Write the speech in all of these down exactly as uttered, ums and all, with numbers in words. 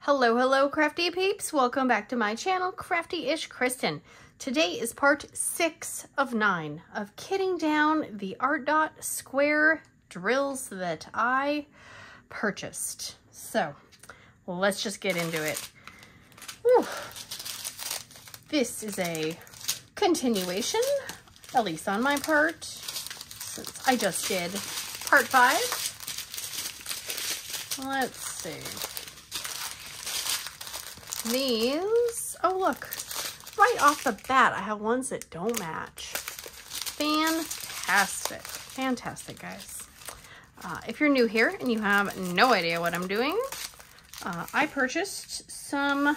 Hello, hello, crafty peeps. Welcome back to my channel, Crafty-ish Kristen. Today is part six of nine of kitting down the ArtDot square drills that I purchased. So let's just get into it. Whew. This is a continuation, at least on my part, since I just did part five. Let's see. These, oh look, right off the bat, I have ones that don't match. Fantastic, fantastic, guys. Uh, if you're new here and you have no idea what I'm doing, uh, I purchased some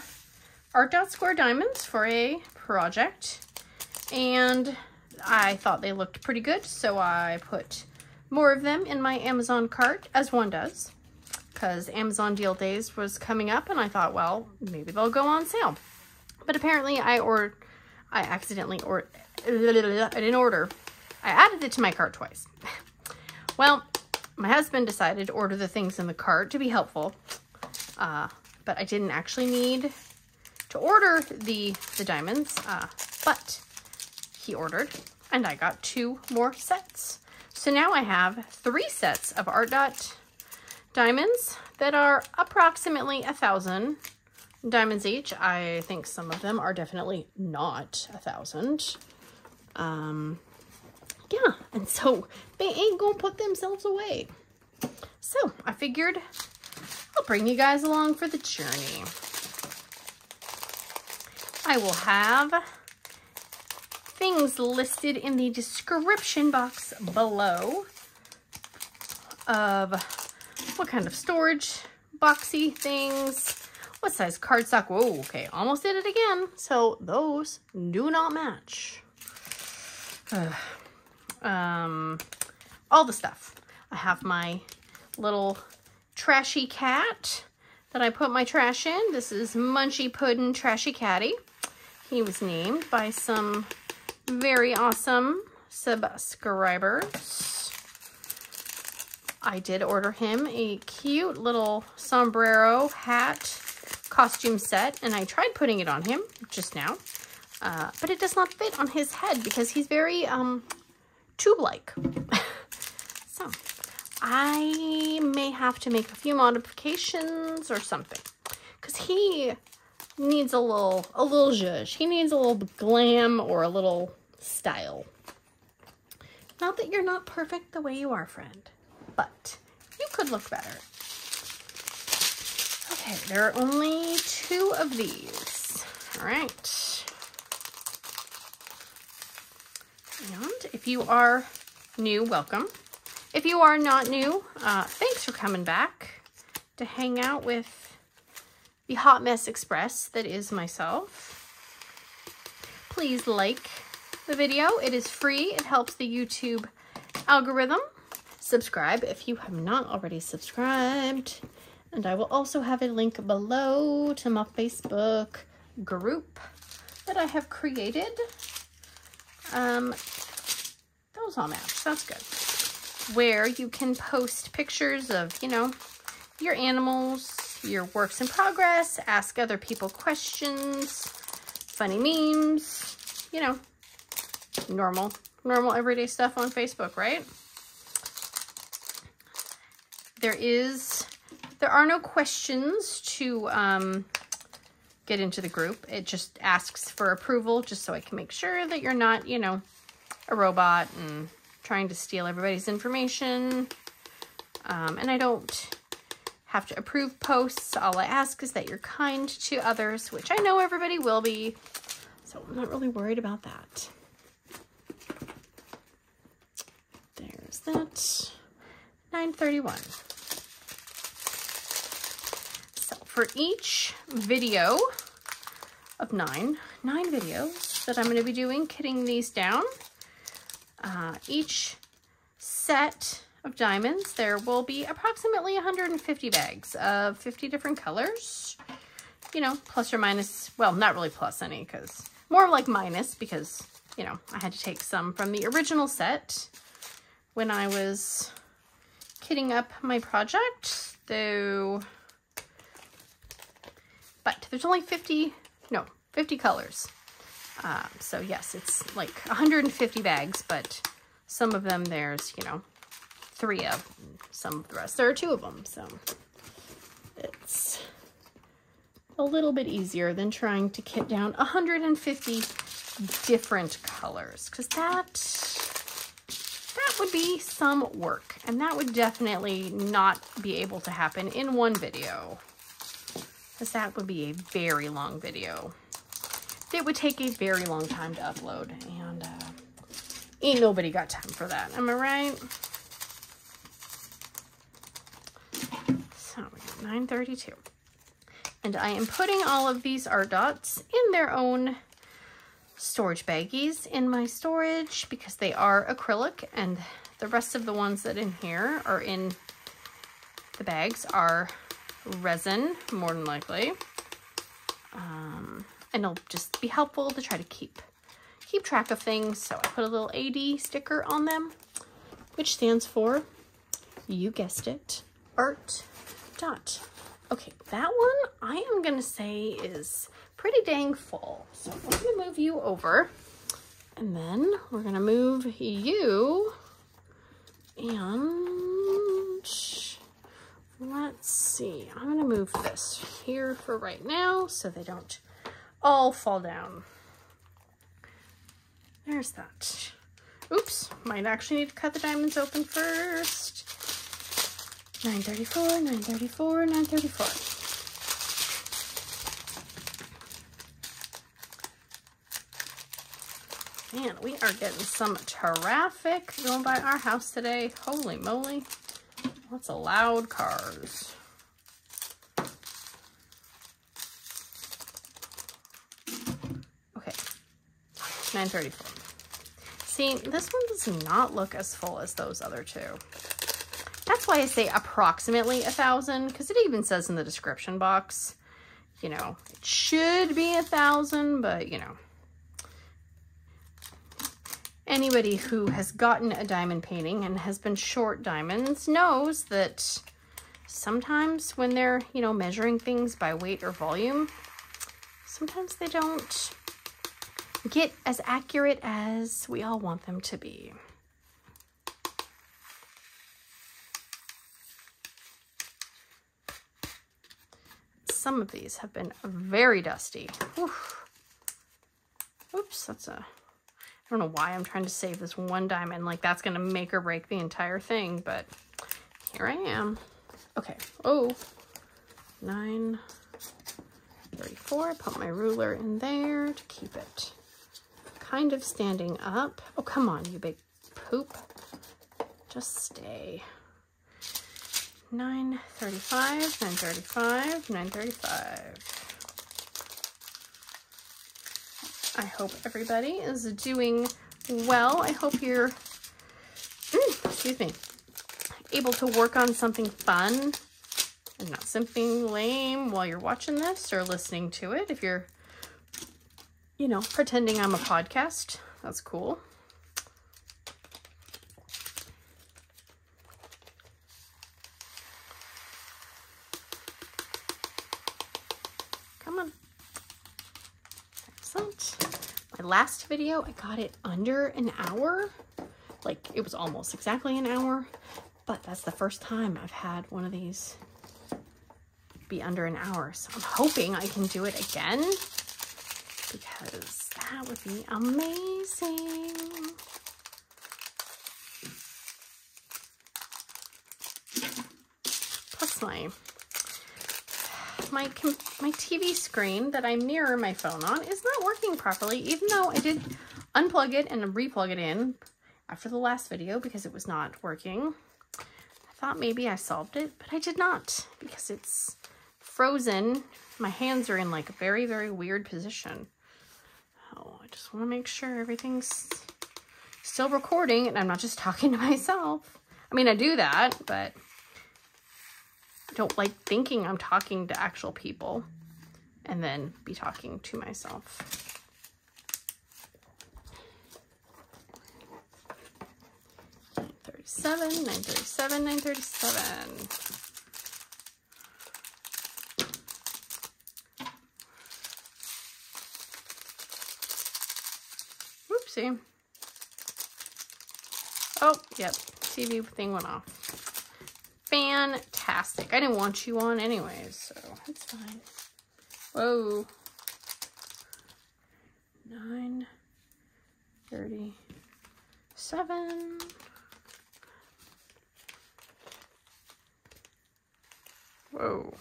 ArtDot square diamonds for a project, and I thought they looked pretty good, so I put more of them in my Amazon cart, as one does, because Amazon Deal Days was coming up, and I thought, well, maybe they'll go on sale. But apparently I or I accidentally or I didn't order. I added it to my cart twice. Well, my husband decided to order the things in the cart to be helpful, uh, but I didn't actually need to order the the diamonds. Uh, but he ordered, and I got two more sets. So now I have three sets of ArtDot diamonds that are approximately a thousand diamonds each. I think some of them are definitely not a thousand. Um, yeah, and so they ain't gonna put themselves away. So I figured I'll bring you guys along for the journey. I will have things listed in the description box below of what kind of storage, boxy things, what size cardstock. Whoa, okay, almost did it again. So those do not match. Ugh. Um, all the stuff. I have my little trashy cat that I put my trash in. This is Munchie Puddin' Trashy Catty. He was named by some very awesome subscribers. I did order him a cute little sombrero hat costume set, and I tried putting it on him just now, uh, but it does not fit on his head because he's very um, tube-like. So I may have to make a few modifications or something, because he needs a little, a little zhuzh. He needs a little glam or a little style. Not that you're not perfect the way you are, friend, but you could look better. Okay, there are only two of these. All right. And if you are new, welcome. If you are not new, uh, thanks for coming back to hang out with the Hot Mess Express that is myself. Please like the video. It is free. It helps the YouTube algorithm. Subscribe if you have not already subscribed, and I will also have a link below to my Facebook group that I have created. Um, those all match, that's good. Where you can post pictures of, you know, your animals, your works in progress, ask other people questions, funny memes, you know, normal, normal everyday stuff on Facebook, right? There is, there are no questions to um, get into the group. It just asks for approval, just so I can make sure that you're not, you know, a robot and trying to steal everybody's information. Um, and I don't have to approve posts. All I ask is that you're kind to others, which I know everybody will be. So I'm not really worried about that. There's that. nine thirty-one. So for each video of nine, nine videos that I'm going to be doing, kitting these down, uh, each set of diamonds, there will be approximately one hundred fifty bags of fifty different colors, you know, plus or minus, well, not really plus any, because more like minus, because, you know, I had to take some from the original set when I was kitting up my project, though but there's only fifty, no, fifty colors. Um, so yes, it's like one hundred fifty bags, but some of them there's, you know, three of them, some of the rest. There are two of them, so it's a little bit easier than trying to get down one hundred fifty different colors, because that... that would be some work, and that would definitely not be able to happen in one video, because that would be a very long video. It would take a very long time to upload, and uh, ain't nobody got time for that. Am I right? So we got nine thirty-two, and I am putting all of these ArtDots in their own storage baggies in my storage, because they are acrylic, and the rest of the ones that in here are in the bags are resin, more than likely. Um, and it'll just be helpful to try to keep keep track of things. So I put a little A D sticker on them, which stands for, you guessed it, Art Dot. Okay, that one I am gonna say is pretty dang full. So I'm gonna move you over, and then we're gonna move you, and let's see, I'm gonna move this here for right now so they don't all fall down. There's that. Oops, might actually need to cut the diamonds open first. nine thirty-four, nine thirty-four, nine thirty-four. Man, we are getting some traffic going by our house today. Holy moly. Lots of loud cars. Okay. nine thirty-four. See, this one does not look as full as those other two. That's why I say approximately a thousand, because it even says in the description box, you know, it should be a thousand, but you know. Anybody who has gotten a diamond painting and has been short diamonds knows that sometimes when they're, you know, measuring things by weight or volume, sometimes they don't get as accurate as we all want them to be. Some of these have been very dusty. Oof. Oops, that's a... I don't know why I'm trying to save this one diamond. Like, that's going to make or break the entire thing, but here I am. Okay. Oh, nine thirty-four. Put my ruler in there to keep it kind of standing up. Oh, come on, you big poop. Just stay. nine thirty-five, nine thirty-five, nine thirty-five. I hope everybody is doing well. I hope you're, mm, excuse me, able to work on something fun and not something lame while you're watching this or listening to it. If you're, you know, pretending I'm a podcast, that's cool. Come on. Excellent. My last video, I got it under an hour. Like, it was almost exactly an hour, but that's the first time I've had one of these be under an hour. So I'm hoping I can do it again, because that would be amazing. Plus my, my, my T V screen that I mirror my phone on is not working properly, even though I did unplug it and replug it in after the last video because it was not working. I thought maybe I solved it, but I did not, because it's frozen. My hands are in like a very, very weird position. Oh, I just want to make sure everything's still recording and I'm not just talking to myself. I mean, I do that, but... I don't like thinking I'm talking to actual people and then be talking to myself. nine thirty-seven, nine thirty-seven, nine thirty-seven. Oopsie. Oh, yep. T V thing went off. Fantastic. I didn't want you on anyways, so it's fine. Whoa. nine thirty-seven. Whoa.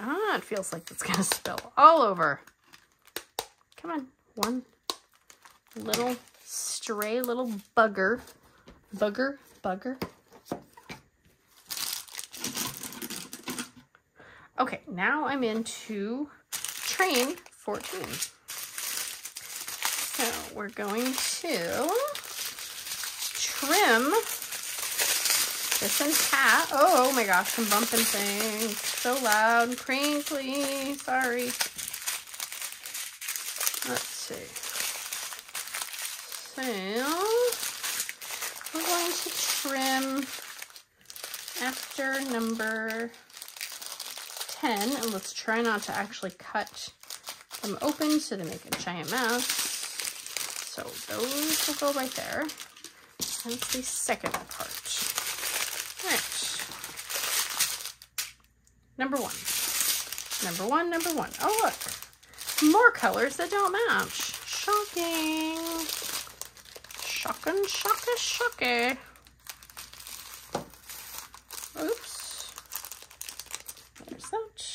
Ah, it feels like it's gonna spill all over. Come on. One little stray little bugger. Bugger? Bugger? Okay, now I'm into train fourteen. So we're going to trim this entire. Oh my gosh, I'm bumping things so loud and crinkly. Sorry. Let's see. So we're going to trim after number ten, and let's try not to actually cut them open so they make a giant mess. So those will go right there. That's the second part. Number one, number one, number one. Oh, look, more colors that don't match. Shocking. Shocking, shocking, shocking. Oops. There's that.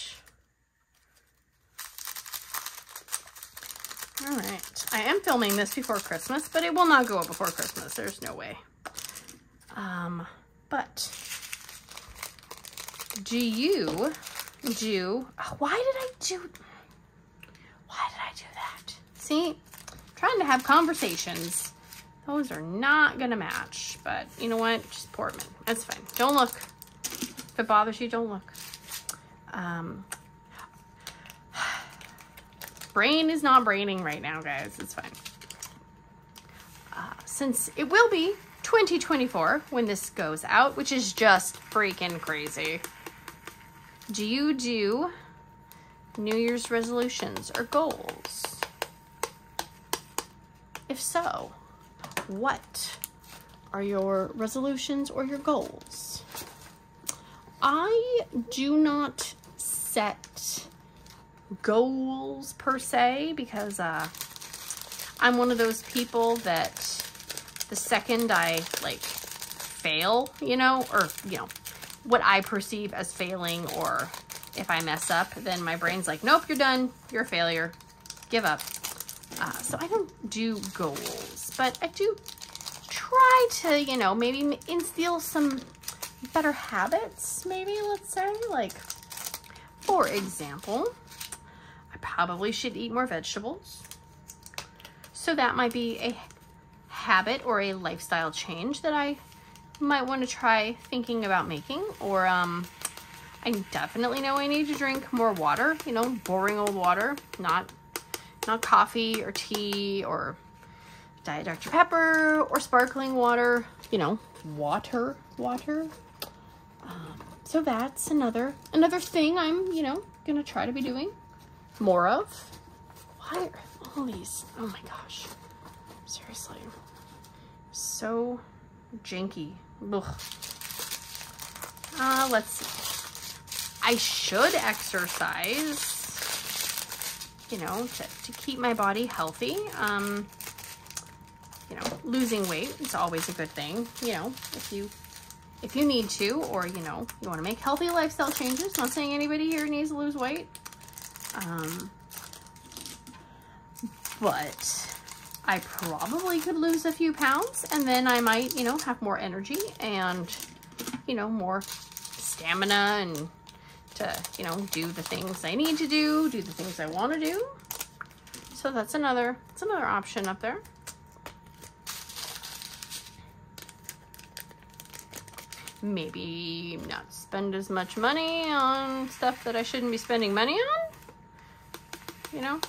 All right. I am filming this before Christmas, but it will not go up before Christmas. There's no way. Um, but... Do you do, oh, why did I do, why did I do that? See, I'm trying to have conversations. Those are not going to match, but you know what? Just Portman. That's fine. Don't look. If it bothers you, don't look. Um, brain is not braining right now, guys. It's fine. Uh, since it will be twenty twenty-four when this goes out, which is just freaking crazy. Do you do New Year's resolutions or goals? If so, what are your resolutions or your goals? I do not set goals per se, because uh, I'm one of those people that the second I like fail, you know, or, you know, what I perceive as failing, or if I mess up, then my brain's like, nope, you're done. You're a failure. Give up. Uh, so I don't do goals, but I do try to, you know, maybe instill some better habits, maybe, let's say. Like, for example, I probably should eat more vegetables. So that might be a habit or a lifestyle change that I might want to try thinking about making. Or um, I definitely know I need to drink more water, you know, boring old water, not not coffee or tea or Diet Doctor Pepper or sparkling water, you know, water, water. Um, so that's another, another thing I'm, you know, going to try to be doing more of. Why are all these, oh my gosh, seriously, so janky. Ugh. Uh, let's see. I should exercise, you know, to, to keep my body healthy. Um, you know, losing weight is always a good thing, you know, if you, if you need to, or, you know, you want to make healthy lifestyle changes. Not saying anybody here needs to lose weight. Um, but I probably could lose a few pounds, and then I might, you know, have more energy and, you know, more stamina and to, you know, do the things I need to do, do the things I want to do. So that's another, that's another option up there. Maybe not spend as much money on stuff that I shouldn't be spending money on, you know.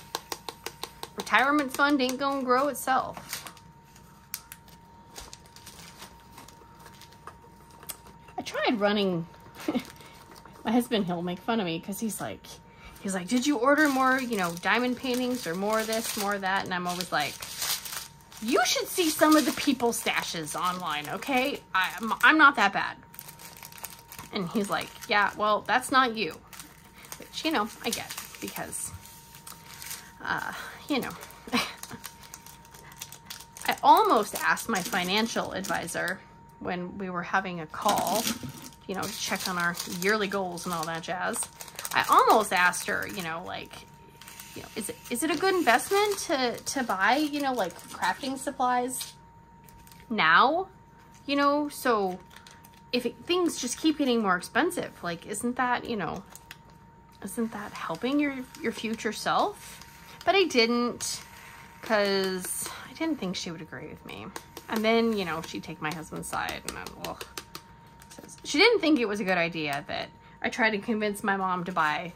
Retirement fund ain't gonna grow itself. I tried running. My husband, he'll make fun of me because he's like, he's like, did you order more, you know, diamond paintings or more this, more that? And I'm always like, you should see some of the people's stashes online, okay? I'm, I'm not that bad. And he's like, yeah, well, that's not you. Which, you know, I get, because, uh, you know, I almost asked my financial advisor when we were having a call, you know, to check on our yearly goals and all that jazz. I almost asked her, you know, like, you know, is it, is it a good investment to, to buy, you know, like crafting supplies now, you know, so if it, things just keep getting more expensive, like, isn't that, you know, isn't that helping your, your future self? But I didn't, because I didn't think she would agree with me. And then, you know, she'd take my husband's side, and I'm, well, she didn't think it was a good idea that I tried to convince my mom to buy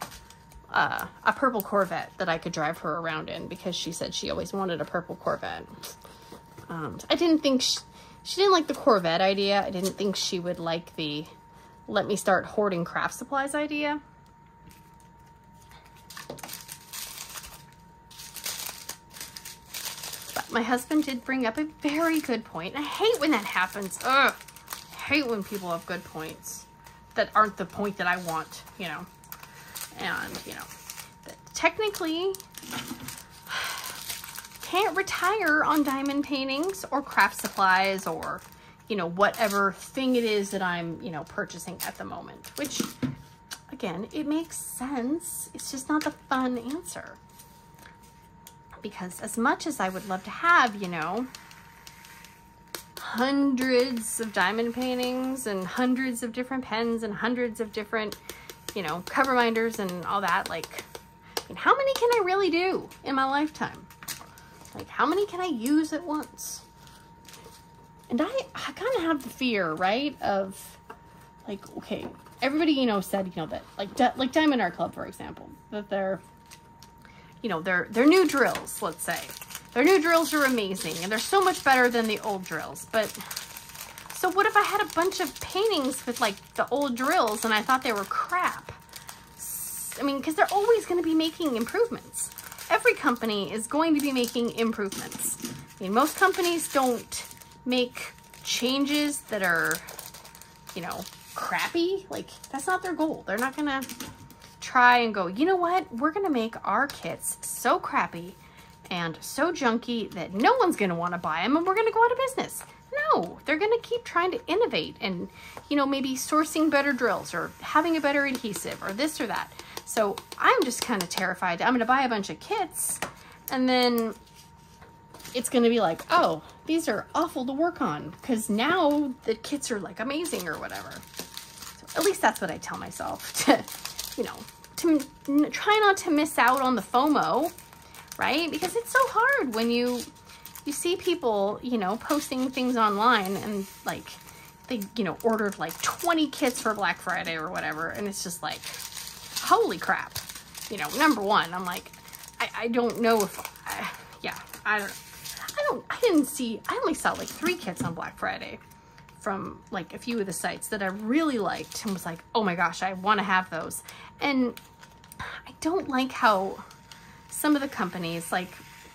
uh, a purple Corvette that I could drive her around in, because she said she always wanted a purple Corvette. Um, I didn't think, she, she didn't like the Corvette idea. I didn't think she would like the let me start hoarding craft supplies idea. My husband did bring up a very good point. I hate when that happens. Ugh. I hate when people have good points that aren't the point that I want, you know. And, you know, that technically can't retire on diamond paintings or craft supplies or, you know, whatever thing it is that I'm, you know, purchasing at the moment. Which, again, it makes sense. It's just not the fun answer. Because as much as I would love to have, you know, hundreds of diamond paintings and hundreds of different pens and hundreds of different, you know, cover binders and all that, like, I mean, how many can I really do in my lifetime? Like, how many can I use at once? And I, I kind of have the fear, right, of, like, okay, everybody, you know, said, you know, that, like, di like Diamond Art Club, for example, that they're, you know, their, their new drills, let's say. Their new drills are amazing, and they're so much better than the old drills. But, so what if I had a bunch of paintings with, like, the old drills, and I thought they were crap? I mean, because they're always going to be making improvements. Every company is going to be making improvements. I mean, most companies don't make changes that are, you know, crappy. Like, that's not their goal. They're not going to try and go, you know what, we're gonna make our kits so crappy and so junky that no one's gonna want to buy them and we're gonna go out of business. No, they're gonna keep trying to innovate and, you know, maybe sourcing better drills or having a better adhesive or this or that. So I'm just kind of terrified. I'm gonna buy a bunch of kits and then it's gonna be like, oh, these are awful to work on because now the kits are like amazing or whatever. So at least that's what I tell myself to, you know, to n try not to miss out on the FOMO, right? Because it's so hard when you, you see people, you know, posting things online and like they, you know, ordered like twenty kits for Black Friday or whatever. And it's just like, holy crap. You know, number one, I'm like, I, I don't know if, I, yeah, I don't, I don't, I didn't see, I only saw like three kits on Black Friday from like a few of the sites that I really liked and was like, oh my gosh, I want to have those. And I don't like how some of the companies, like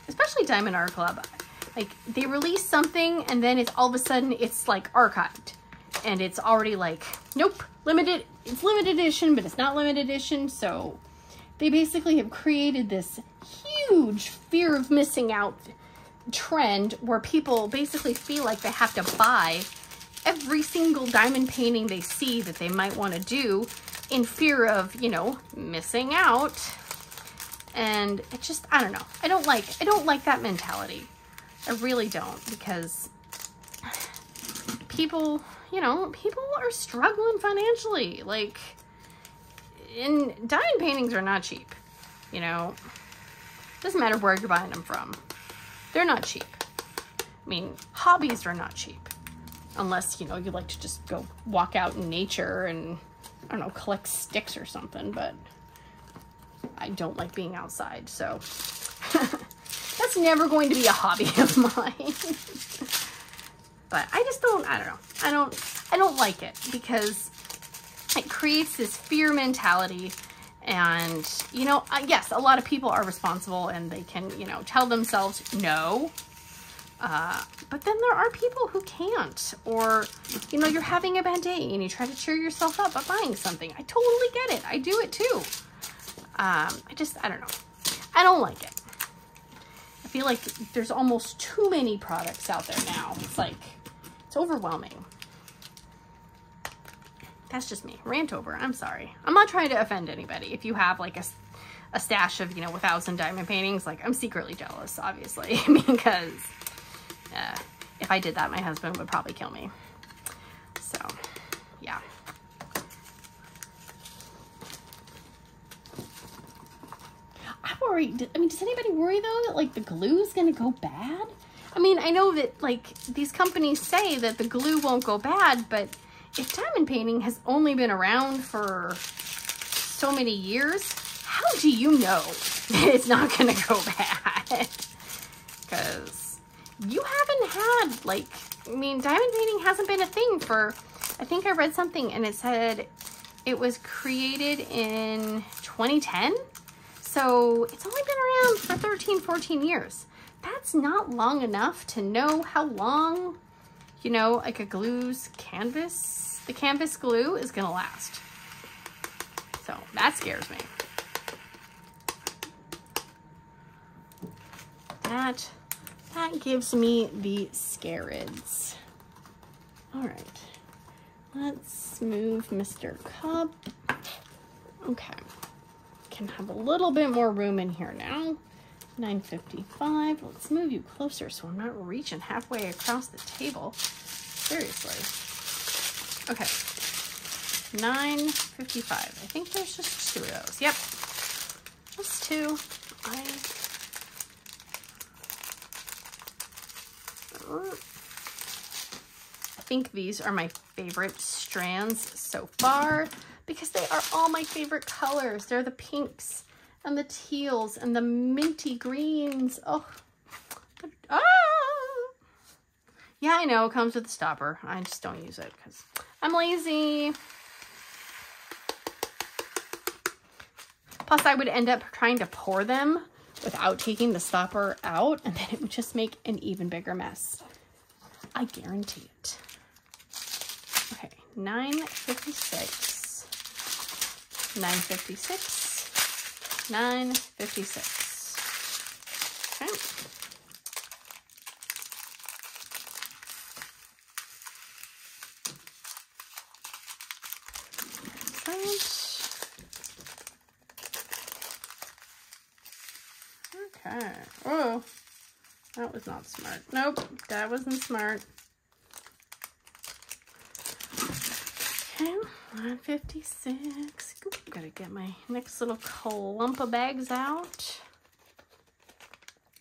especially Diamond Art Club, like they release something and then it's all of a sudden it's like archived and it's already like, nope, limited, it's limited edition, but it's not limited edition. So they basically have created this huge fear of missing out trend where people basically feel like they have to buy every single diamond painting they see that they might want to do in fear of, you know, missing out. And it just, I don't know. I don't like, I don't like that mentality. I really don't, because people, you know, people are struggling financially. Like, and diamond paintings are not cheap, you know. Doesn't matter where you're buying them from. They're not cheap. I mean, hobbies are not cheap. Unless, you know, you like to just go walk out in nature and, I don't know, collect sticks or something, but I don't like being outside, so that's never going to be a hobby of mine. But I just don't, I don't know, I don't, I don't like it because it creates this fear mentality And, you know, yes, a lot of people are responsible and they can, you know, tell themselves no. Uh, but then there are people who can't, or, you know, you're having a bad day and you try to cheer yourself up by buying something. I totally get it. I do it too. Um, I just, I don't know. I don't like it. I feel like there's almost too many products out there now. It's like, it's overwhelming. That's just me. Rant over. I'm sorry. I'm not trying to offend anybody. If you have like a, a stash of, you know, a thousand diamond paintings, like I'm secretly jealous, obviously, because uh, if I did that, my husband would probably kill me. So, yeah. I'm worried. I mean, does anybody worry though that like the glue is going to go bad? I mean, I know that like these companies say that the glue won't go bad, but if diamond painting has only been around for so many years, how do you know that it's not going to go bad? Because you haven't had, like, I mean, diamond painting hasn't been a thing for, I think I read something and it said it was created in twenty ten. So it's only been around for thirteen, fourteen years. That's not long enough to know how long, you know, like a glue's canvas, the canvas glue is gonna last. So that scares me. That, that gives me the scarids. All right, let's move Mister Cup. Okay, can have a little bit more room in here now. nine fifty-five. Let's move you closer so I'm not reaching halfway across the table. Seriously. Okay. nine fifty-five. I think there's just two of those. Yep. Just two. I... I think these are my favorite strands so far because they are all my favorite colors. They're the pinks and the teals and the minty greens. Oh, ah! Yeah, I know, it comes with a stopper. I just don't use it because I'm lazy. Plus I would end up trying to pour them without taking the stopper out, and then it would just make an even bigger mess. I guarantee it. Okay, nine fifty-six, nine fifty-six. nine fifty-six. Okay. Okay. Oh, that was not smart. Nope, that wasn't smart. Okay. nine fifty-six. Oop, gotta get my next little clump of bags out.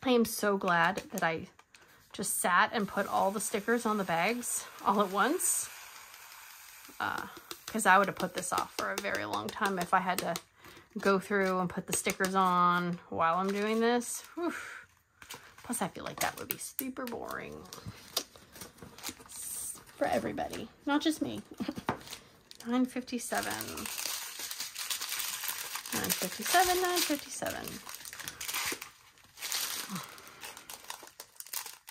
I am so glad that I just sat and put all the stickers on the bags all at once, because uh, I would have put this off for a very long time if I had to go through and put the stickers on while I'm doing this. Whew. Plus, I feel like that would be super boring for everybody, not just me. nine fifty-seven, nine fifty-seven, nine fifty-seven.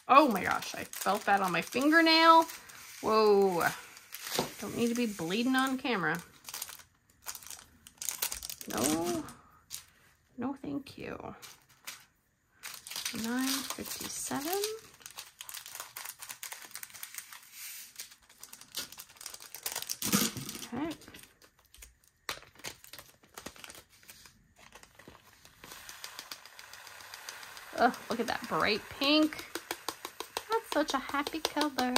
Oh my gosh, I felt that on my fingernail. Whoa, don't need to be bleeding on camera. No, no thank you. nine fifty-seven. Alright. Oh, look at that bright pink. That's such a happy color.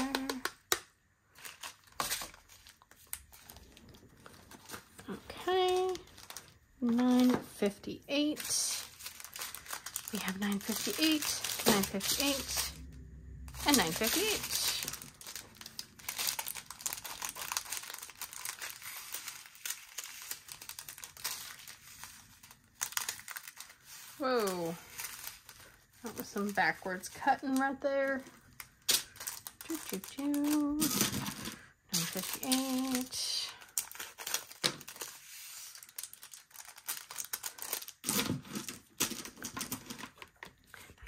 Okay. nine fifty-eight. We have nine fifty-eight, nine fifty-eight, and nine fifty-eight. Whoa, that was some backwards cutting right there. nine fifty-eight.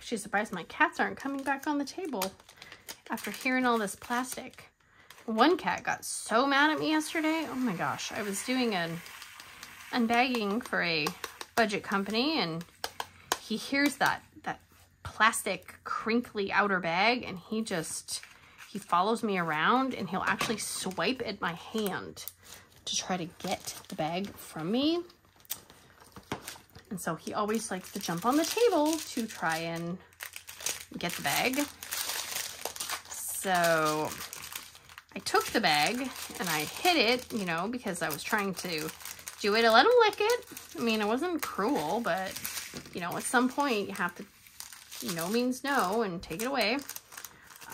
She's surprised my cats aren't coming back on the table after hearing all this plastic. One cat got so mad at me yesterday. Oh my gosh. I was doing an unbagging for a budget company, and he hears that, that plastic crinkly outer bag, and he just, he follows me around, and he'll actually swipe at my hand to try to get the bag from me. And so he always likes to jump on the table to try and get the bag. So I took the bag and I hid it, you know, because I was trying to do it to let him lick it. I mean, it wasn't cruel, but, you know, at some point you have to, you know, means no, and take it away.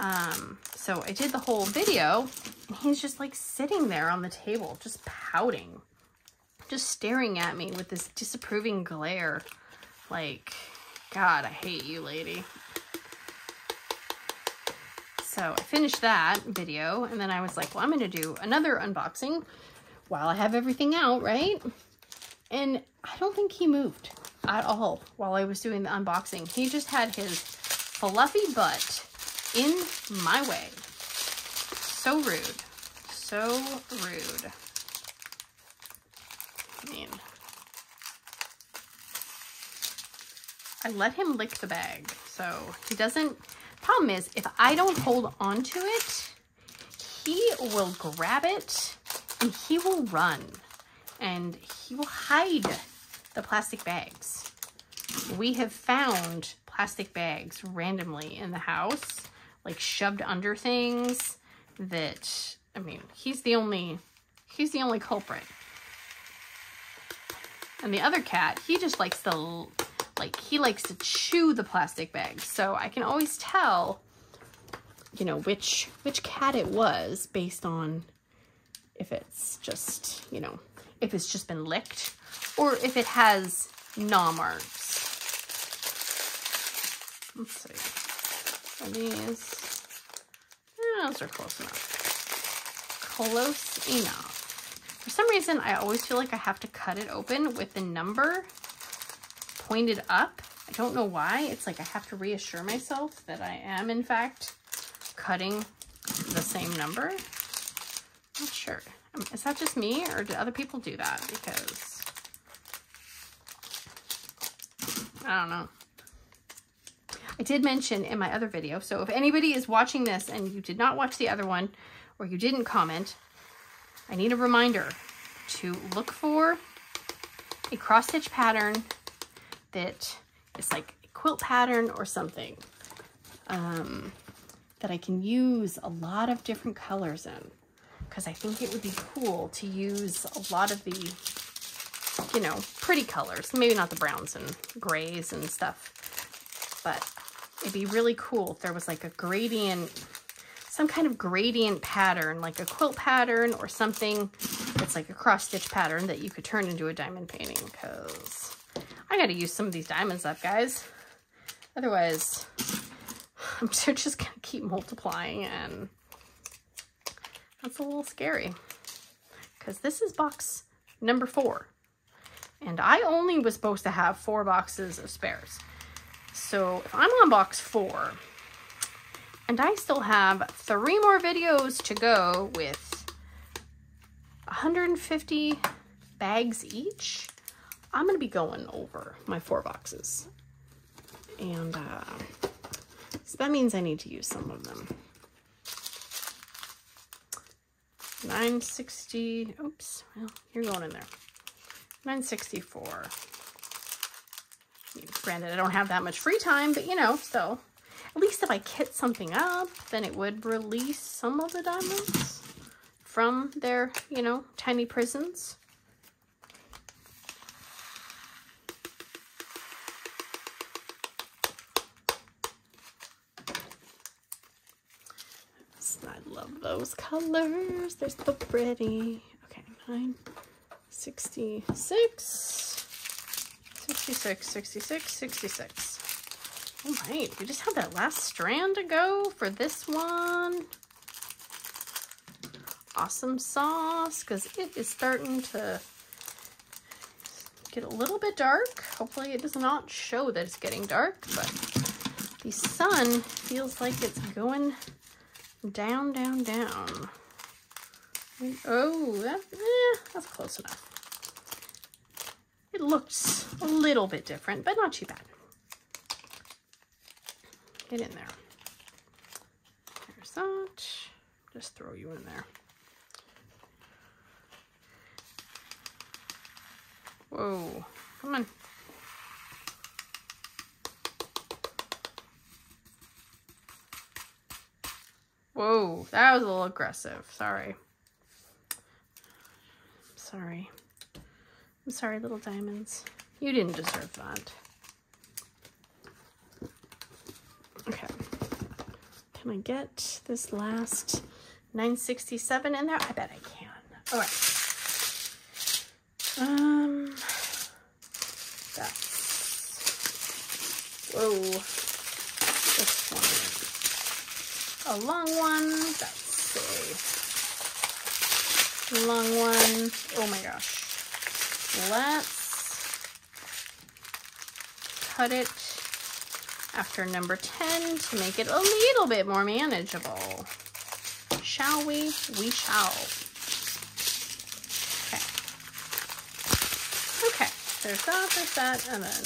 Um, so I did the whole video, and he's just like sitting there on the table, just pouting, just staring at me with this disapproving glare. Like, God, I hate you, lady. So I finished that video, and then I was like, well, I'm going to do another unboxing while I have everything out, right? And I don't think he moved at all while I was doing the unboxing. He just had his fluffy butt in my way. So rude. So rude. I mean, I let him lick the bag, so he doesn't... Problem is, if I don't hold on to it, he will grab it and he will run and he will hide the plastic bags. We have found plastic bags randomly in the house, like shoved under things that, I mean, he's the only, he's the only culprit. And the other cat, he just likes to, like, he likes to chew the plastic bags. So I can always tell, you know, which, which cat it was based on if it's just, you know, if it's just been licked or if it has gnaw marks. Let's see. Are these? Eh, those are close enough. Close enough. For some reason, I always feel like I have to cut it open with the number pointed up. I don't know why. It's like I have to reassure myself that I am, in fact, cutting the same number. Not sure. Is that just me, or do other people do that? Because I don't know. I did mention in my other video, so if anybody is watching this and you did not watch the other one, or you didn't comment, I need a reminder to look for a cross-stitch pattern that is like a quilt pattern or something um, that I can use a lot of different colors in, because I think it would be cool to use a lot of the, you know, pretty colors, maybe not the browns and grays and stuff, but it'd be really cool if there was like a gradient, some kind of gradient pattern, like a quilt pattern or something that's like a cross-stitch pattern that you could turn into a diamond painting, because I gotta use some of these diamonds up, guys. Otherwise, I'm just gonna keep multiplying, and that's a little scary, because this is box number four, and I only was supposed to have four boxes of spares. So if I'm on box four, and I still have three more videos to go with one hundred fifty bags each, I'm going to be going over my four boxes. And uh, so that means I need to use some of them. nine sixty, oops, well, you're going in there. nine sixty-four. Granted, I don't have that much free time, but you know, so. At least if I kit something up, then it would release some of the diamonds from their, you know, tiny prisons. I love those colors. They're so pretty. Okay, nine, sixty-six, sixty-six, sixty-six, sixty-six. All right, we just have that last strand to go for this one. Awesome sauce, because it is starting to get a little bit dark. Hopefully it does not show that it's getting dark, but The sun feels like it's going down, down, down. Oh, that, eh, that's close enough. It looks a little bit different, but not too bad. Get in there. There's that. Just throw you in there. Whoa, come on. Whoa, that was a little aggressive. Sorry. Sorry. I'm sorry, little diamonds. You didn't deserve that. Okay. Can I get this last nine sixty-seven in there? I bet I can. All right. Um. That's. Whoa. This one. A long one, that's a long one. Oh my gosh. Let's cut it after number ten to make it a little bit more manageable. Shall we? We shall. Okay. Okay, there's that, there's that, and then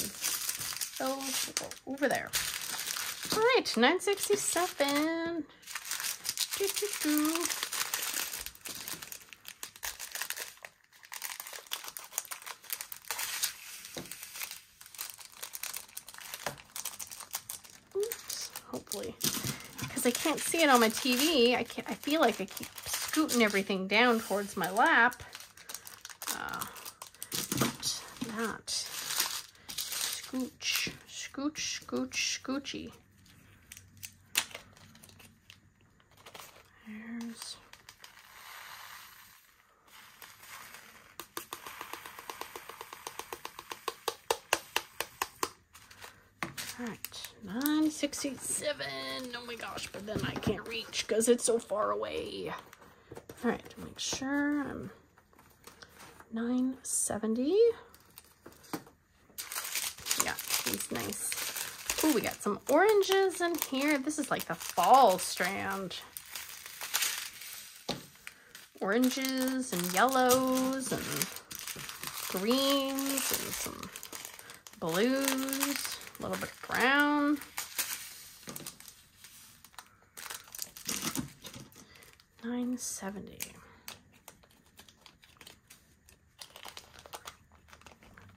those go over there. All right, nine sixty-seven. Doo, doo, doo. Oops, hopefully, because I can't see it on my T V. I can't. I feel like I keep scooting everything down towards my lap. Uh, that scooch, scooch, scooch, scoochy. There's all right, nine sixty-seven. Oh my gosh, but then I can't reach because it's so far away. All right, make sure I'm nine seventy. Yeah, it's nice. Oh, we got some oranges in here. This is like the fall strand. Oranges and yellows and greens and some blues, a little bit of brown. nine seventy.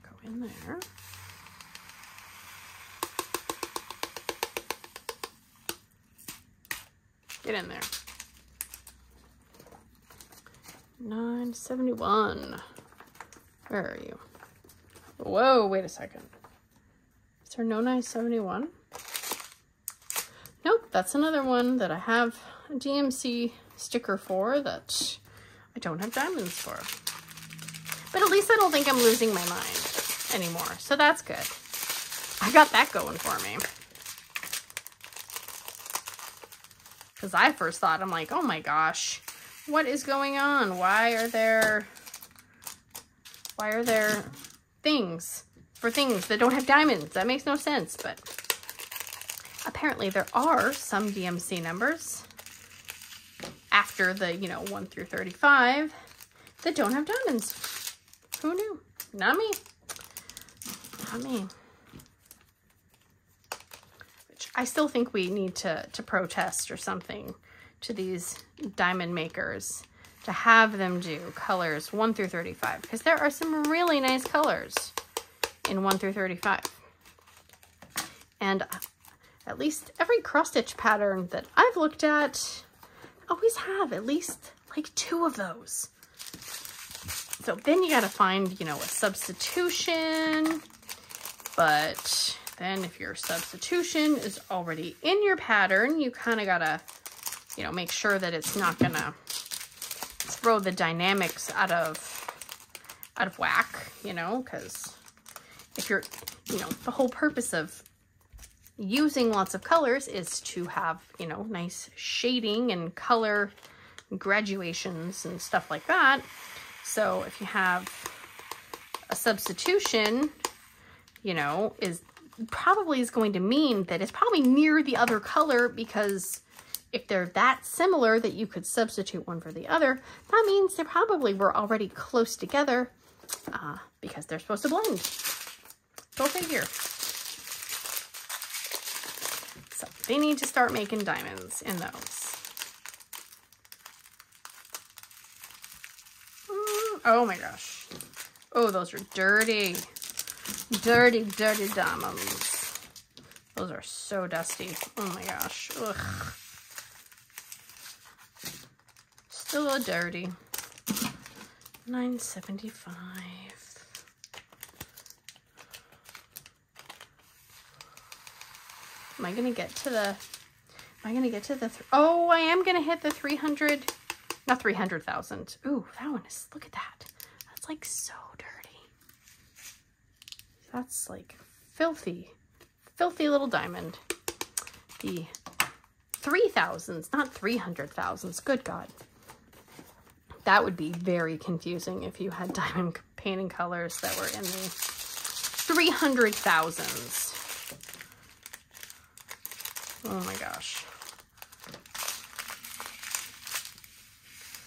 Go in there. Get in there. nine seventy-one. Where are you? Whoa, wait a second. Is there no nine seventy-one? Nope, that's another one that I have a D M C sticker for that I don't have diamonds for. But at least I don't think I'm losing my mind anymore, so that's good. I got that going for me. Because I first thought, I'm like, oh my gosh. What is going on? Why are there, why are there things for things that don't have diamonds? That makes no sense, but apparently there are some D M C numbers after the, you know, one through thirty-five that don't have diamonds. Who knew? Not me. Not me. Which I still think we need to, to protest or something to these diamond makers to have them do colors one through thirty-five, because there are some really nice colors in one through thirty-five. And at least every cross-stitch pattern that I've looked at always have at least like two of those. So then you gotta find, you know, a substitution, but then if your substitution is already in your pattern, you kind of gotta, you know, make sure that it's not gonna throw the dynamics out of out of whack, you know, because if you're, you know, the whole purpose of using lots of colors is to have, you know, nice shading and color graduations and stuff like that. So if you have a substitution, you know, is probably is going to mean that it's probably near the other color, because if they're that similar that you could substitute one for the other, that means they probably were already close together uh, because they're supposed to blend. Go figure. So they need to start making diamonds in those. Mm, oh my gosh. Oh, those are dirty. Dirty, dirty diamonds. Those are so dusty. Oh my gosh. Ugh. Still dirty. nine seventy-five. Am I gonna get to the? Am I gonna get to the? Th oh, I am gonna hit the three hundred. Not three hundred thousand. Ooh, that one is. Look at that. That's like so dirty. That's like filthy, filthy little diamond. The three thousands, not three hundred thousands. Good God. That would be very confusing if you had diamond painting colors that were in the three hundred thousands. Oh my gosh.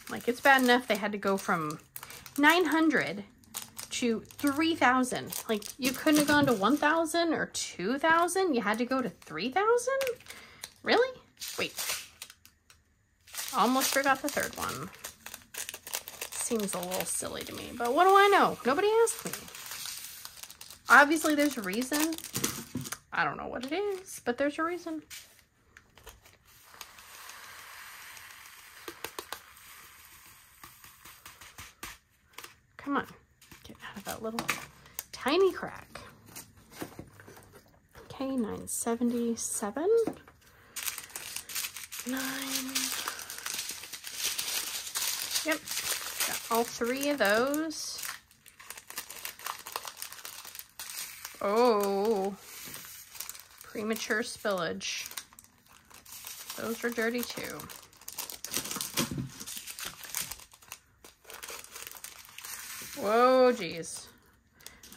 Like, it's bad enough they had to go from nine hundred to three thousand. Like, you couldn't have gone to one thousand or two thousand. You had to go to three thousand? Really? Wait. Almost forgot the third one. Seems a little silly to me, but what do I know? Nobody asked me. Obviously, there's a reason. I don't know what it is, but there's a reason. Come on. Get out of that little tiny crack. Okay, nine seventy-seven. Nine. Yep, got all three of those. Oh, premature spillage. Those are dirty too. Whoa, geez.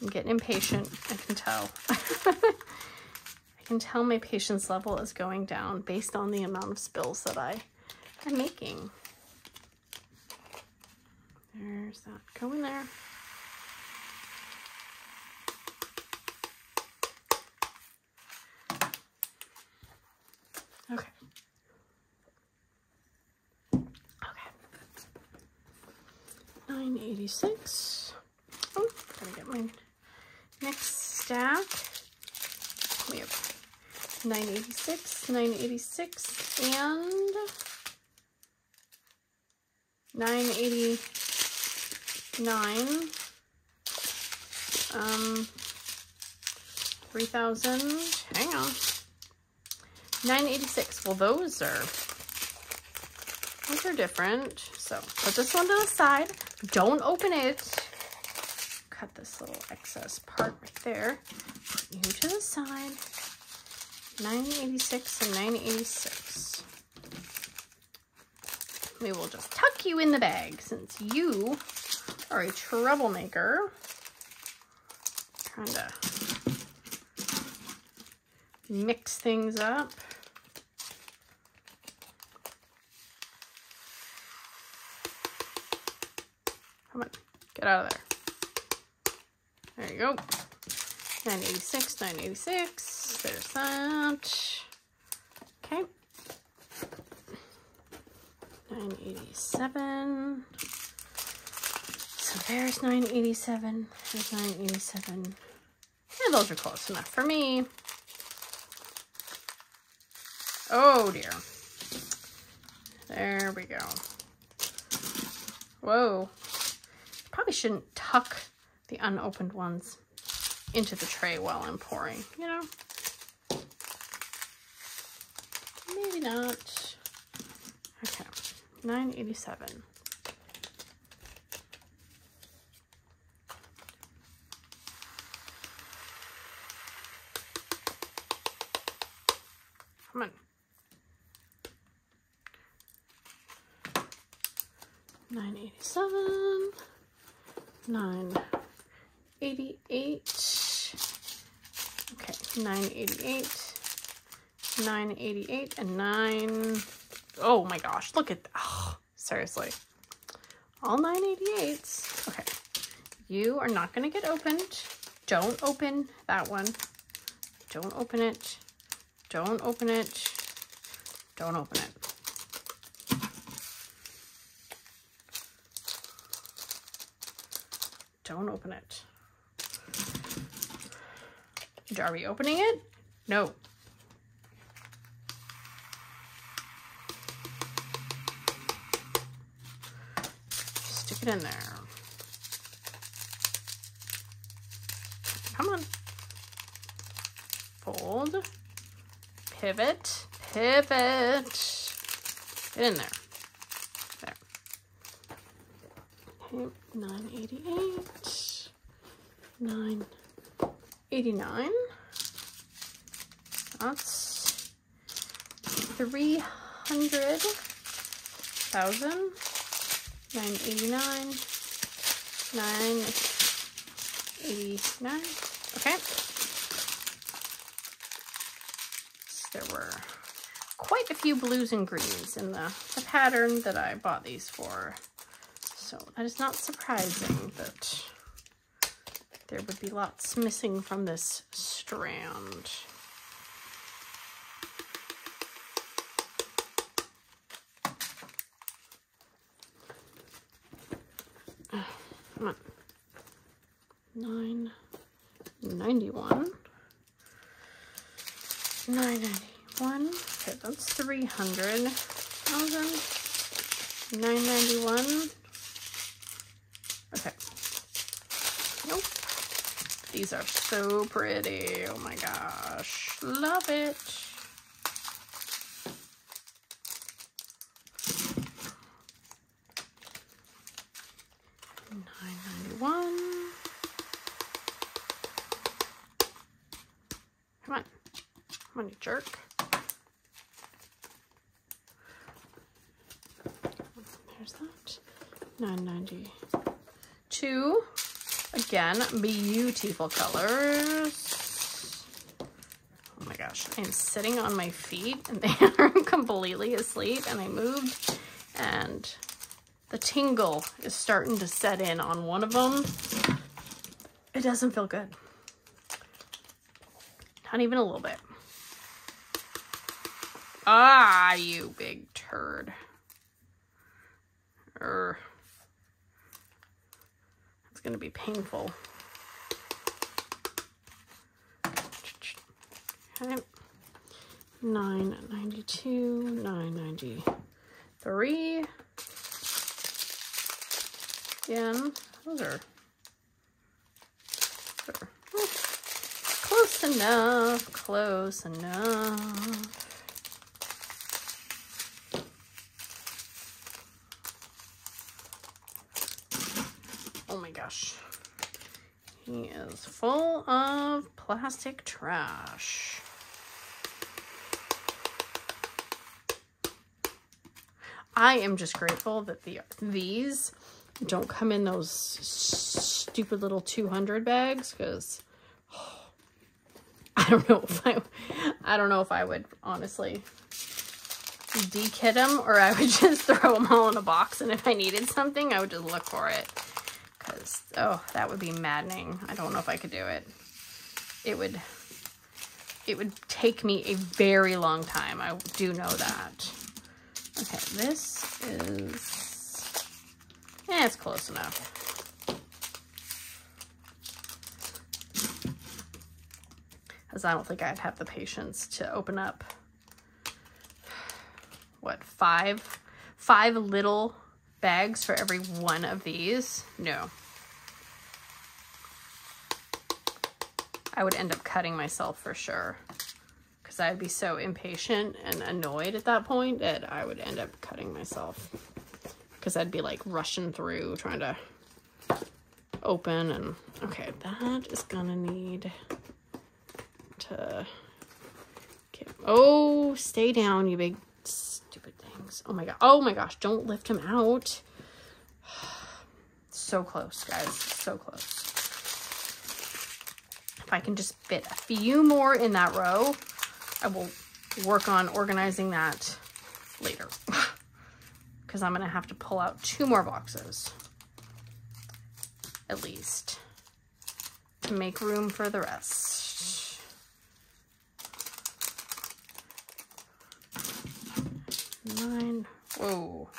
I'm getting impatient, I can tell. I can tell my patience level is going down based on the amount of spills that I am making. There's that. Go in there. Okay. nine eighty-six. Oh, gotta get my next stack. We have nine eighty-six, nine eighty-six, and nine eighty-nine. Um, three thousand. Hang on. nine eighty-six. Well, those are. These are different, so put this one to the side. Don't open it. Cut this little excess part right there. Put you to the side. nine eighty-six and nine eighty-six. We will just tuck you in the bag since you are a troublemaker. Trying to mix things up. Get out of there. There you go. nine eighty-six, nine eighty-six. There's that. Okay. nine eighty-seven. So there's nine eighty-seven. There's nine eighty-seven. And yeah, those are close enough for me. Oh dear. There we go. Whoa. Probably shouldn't tuck the unopened ones into the tray while I'm pouring, you know? Maybe not. Okay, nine eighty-seven. Come on. nine eighty-seven. nine eighty-eight. Okay, nine eighty-eight, nine eighty-eight, and nine. Oh my gosh, look at that. Oh, seriously. All nine eighty-eights. Okay. You are not going to get opened. Don't open that one. Don't open it. Don't open it. Don't open it. Don't open it. Are we opening it? No. Stick it in there. Come on. Fold. Pivot. Pivot. Get in there. There. Okay. nine eighty-eight. nine. eighty-nine. That's three hundred thousand. Nine eighty-nine. Nine eighty-nine. Okay. So there were quite a few blues and greens in the, the pattern that I bought these for. So that is not surprising that there would be lots missing from this strand. Oh, come on. Nine ninety-one. Nine ninety-one. Okay, that's three hundred thousand. Nine ninety-one. Okay. Nope. These are so pretty. Oh my gosh. Love it. nine ninety-one. Come on. Come on, you jerk. There's that. nine ninety-two. Again, beautiful colors. Oh my gosh, I'm sitting on my feet and they are completely asleep, and I moved and the tingle is starting to set in on one of them. It doesn't feel good. Not even a little bit. Ah, you big turd. Err. Going to be painful. Okay. nine ninety-two, nine ninety-three. Again, those are, those are oh, close enough, close enough. He is full of plastic trash. I am just grateful that the these don't come in those stupid little two hundred bags, because oh, I don't know if I I don't know if I would honestly de-kit them, or I would just throw them all in a box, and if I needed something I would just look for it. Oh, that would be maddening. I don't know if I could do it. It would, it would take me a very long time. I do know that. Okay, this is, eh, it's close enough. Because I don't think I'd have the patience to open up, what, five? Five little bags for every one of these? No. I would end up cutting myself for sure, because I'd be so impatient and annoyed at that point that I would end up cutting myself, because I'd be like rushing through trying to open. And okay, that is gonna need to get, oh, stay down, you big stupid things. Oh my god, oh my gosh, don't lift them out. So close, guys, so close. If I can just fit a few more in that row, I will work on organizing that later because I'm going to have to pull out two more boxes at least to make room for the rest. Nine. Whoa.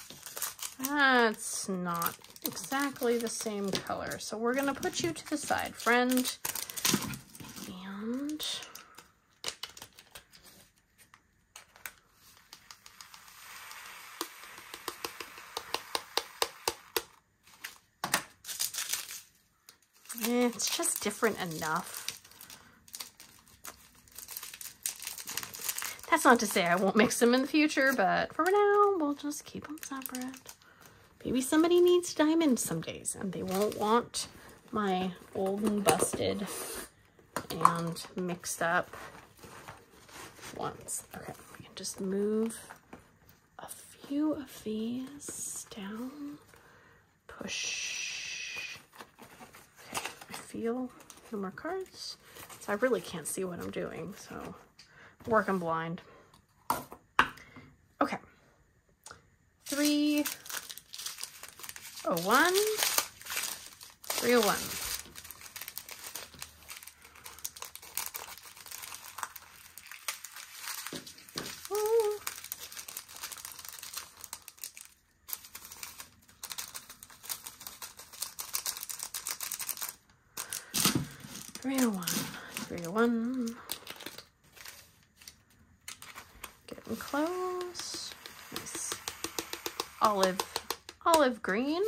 That's not exactly the same color. So we're going to put you to the side, friend. And it's just different enough. That's not to say I won't mix them in the future, but for now, we'll just keep them separate. Maybe somebody needs diamonds some days and they won't want my old and busted and mixed up ones. Okay, we can just move a few of these down, push. Okay, I feel no more cards. So I really can't see what I'm doing, so working blind. Okay, three. Oh, one, three, oh, one. Ooh. Three, oh, one, three, oh, one. Getting close. Nice olive. Olive green.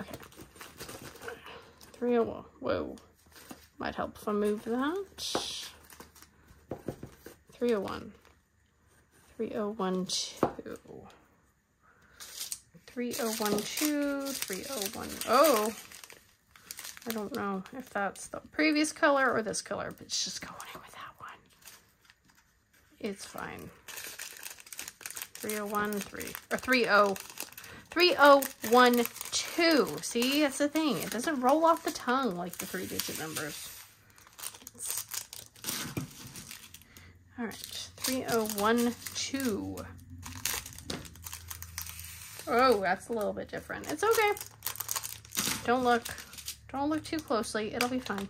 Okay. Three oh one. Whoa. Might help if I move that. Three oh one. Three oh one two. Three oh one two. Three oh one oh. I don't know if that's the previous color or this color, but it's just going in with that one. It's fine. three oh one three or three oh one two. See, that's the thing. It doesn't roll off the tongue like the three-digit numbers. All right, three oh one two. Oh, that's a little bit different. It's okay. Don't look. Don't look too closely. It'll be fine.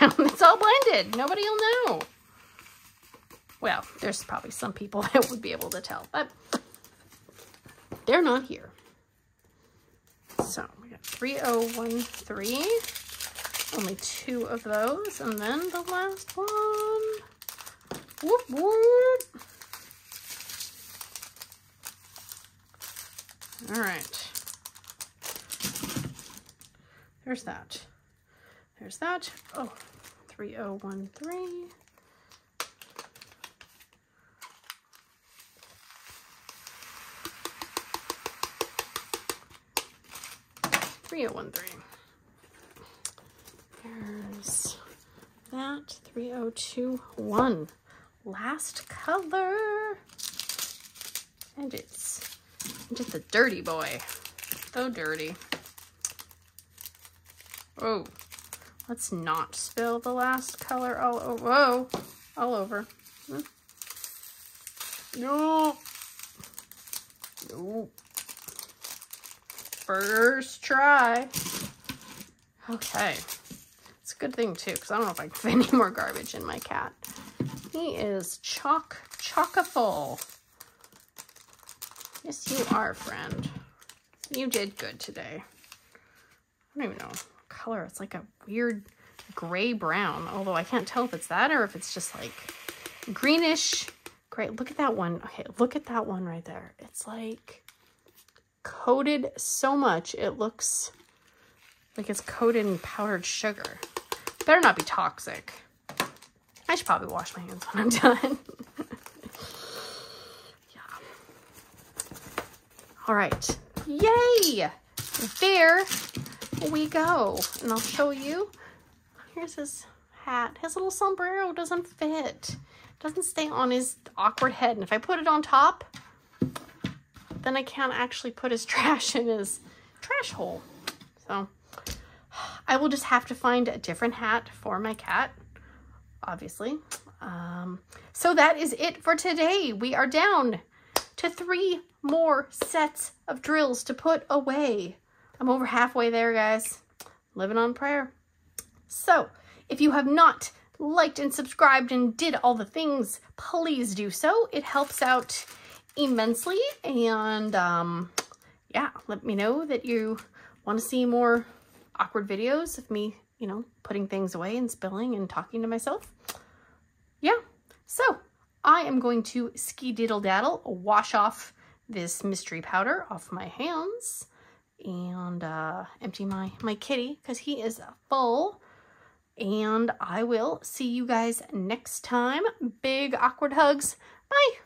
Now it's all blended. Nobody will know. Well, there's probably some people that would be able to tell, but they're not here. So we got three oh one three. Only two of those. And then the last one. Whoop, whoop. All right. There's that. There's that. Oh, three oh one three. three oh one three. There's that. three oh two one. Last color. And it's just a dirty boy. So dirty. Oh. Let's not spill the last color all over. Whoa, all over. Hmm. No. No. First try. Okay. It's a good thing, too, because I don't know if I can fit any more garbage in my cat. He is chock, chock-a-full. Yes, you are, friend. You did good today. I don't even know. Color. It's like a weird gray brown, although I can't tell if it's that or if it's just like greenish gray. Look at that one. Okay, look at that one right there. It's like coated so much it looks like it's coated in powdered sugar. Better not be toxic. I should probably wash my hands when I'm done. Yeah. All right. Yay! There we go, and I'll show you. Here's his hat. His little sombrero doesn't fit, doesn't stay on his awkward head, and if I put it on top, then I can't actually put his trash in his trash hole. So I will just have to find a different hat for my cat, obviously. Um, so that is it for today. We are down to three more sets of drills to put away. I'm over halfway there, guys. Living on prayer. So if you have not liked and subscribed and did all the things, please do so. It helps out immensely. And um, yeah, let me know that you want to see more awkward videos of me, you know, putting things away and spilling and talking to myself. Yeah, so I am going to ski diddle daddle, wash off this mystery powder off my hands, and uh, empty my, my kitty because he is full. And I will see you guys next time. Big awkward hugs. Bye.